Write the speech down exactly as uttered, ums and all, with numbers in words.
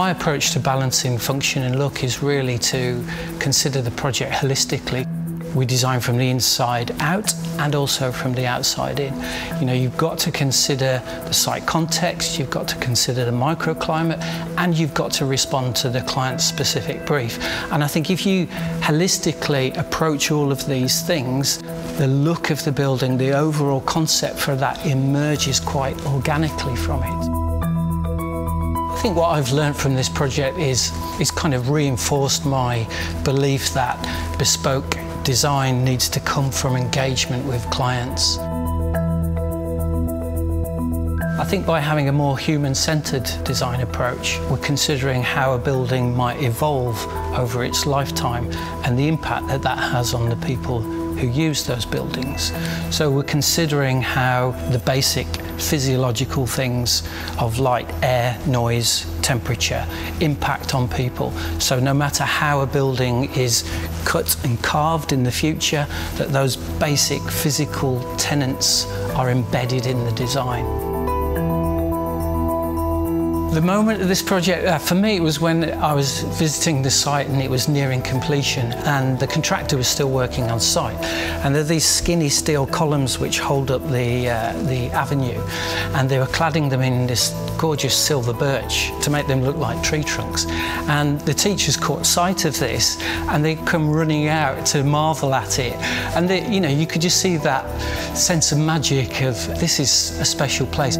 My approach to balancing function and look is really to consider the project holistically. We design from the inside out and also from the outside in. You know, you've got to consider the site context, you've got to consider the microclimate, and you've got to respond to the client's specific brief. And I think if you holistically approach all of these things, the look of the building, the overall concept for that emerges quite organically from it. I think what I've learned from this project is it's kind of reinforced my belief that bespoke design needs to come from engagement with clients. I think by having a more human-centred design approach, we're considering how a building might evolve over its lifetime and the impact that that has on the people who use those buildings. So we're considering how the basic physiological things of light, air, noise, temperature impact on people. So no matter how a building is cut and carved in the future, that those basic physical tenets are embedded in the design. The moment of this project, uh, for me, it was when I was visiting the site and it was nearing completion and the contractor was still working on site. And there are these skinny steel columns which hold up the, uh, the avenue, and they were cladding them in this gorgeous silver birch to make them look like tree trunks. And the teachers caught sight of this and they come running out to marvel at it. And they, you know, you could just see that sense of magic of this is a special place.